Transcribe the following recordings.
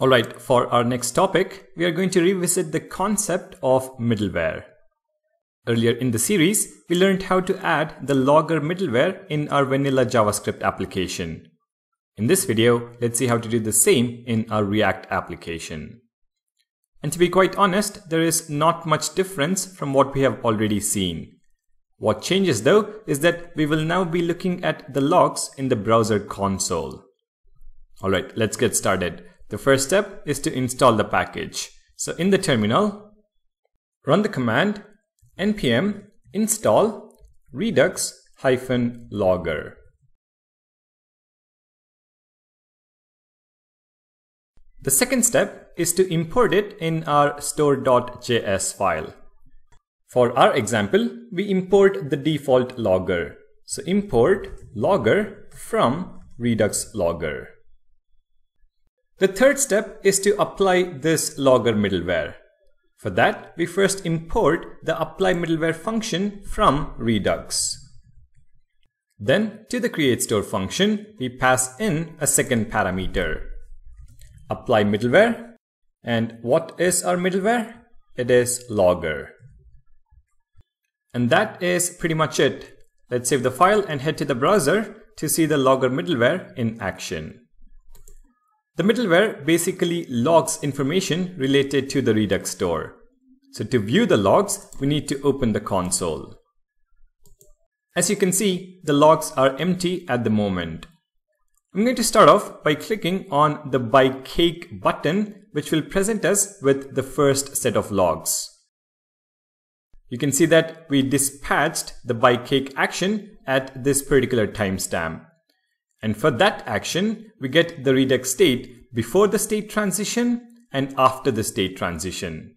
All right, for our next topic, we are going to revisit the concept of middleware. Earlier in the series, we learned how to add the Logger middleware in our vanilla JavaScript application. In this video, let's see how to do the same in our React application. And to be quite honest, there is not much difference from what we have already seen. What changes though is that we will now be looking at the logs in the browser console. All right, let's get started. The first step is to install the package. So in the terminal, run the command npm install redux-logger. The second step is to import it in our store.js file. For our example, we import the default logger. So import logger from redux-logger. The third step is to apply this logger middleware. For that, we first import the apply middleware function from Redux. Then to the create store function, we pass in a second parameter, apply middleware. And what is our middleware? It is logger. And that is pretty much it. Let's save the file and head to the browser to see the logger middleware in action. The middleware basically logs information related to the Redux store. So to view the logs, we need to open the console. As you can see, the logs are empty at the moment. I'm going to start off by clicking on the By Cake button, which will present us with the first set of logs. You can see that we dispatched the By Cake action at this particular timestamp. And for that action, we get the Redux state before the state transition and after the state transition.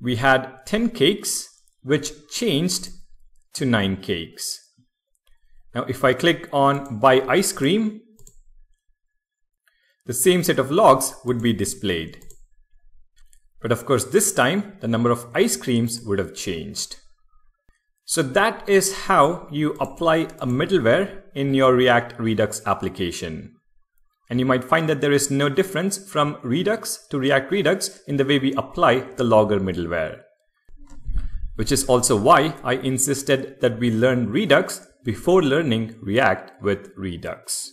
We had 10 cakes, which changed to 9 cakes. Now, if I click on Buy Ice Cream, the same set of logs would be displayed. But of course, this time, the number of ice creams would have changed. So that is how you apply a middleware in your React Redux application. And you might find that there is no difference from Redux to React Redux in the way we apply the Logger middleware. Which is also why I insisted that we learn Redux before learning React with Redux.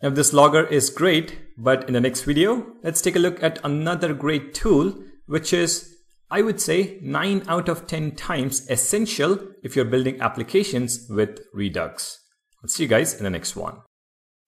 Now this Logger is great, but in the next video, let's take a look at another great tool, which is, I would say, 9 out of 10 times essential if you're building applications with Redux. I'll see you guys in the next one.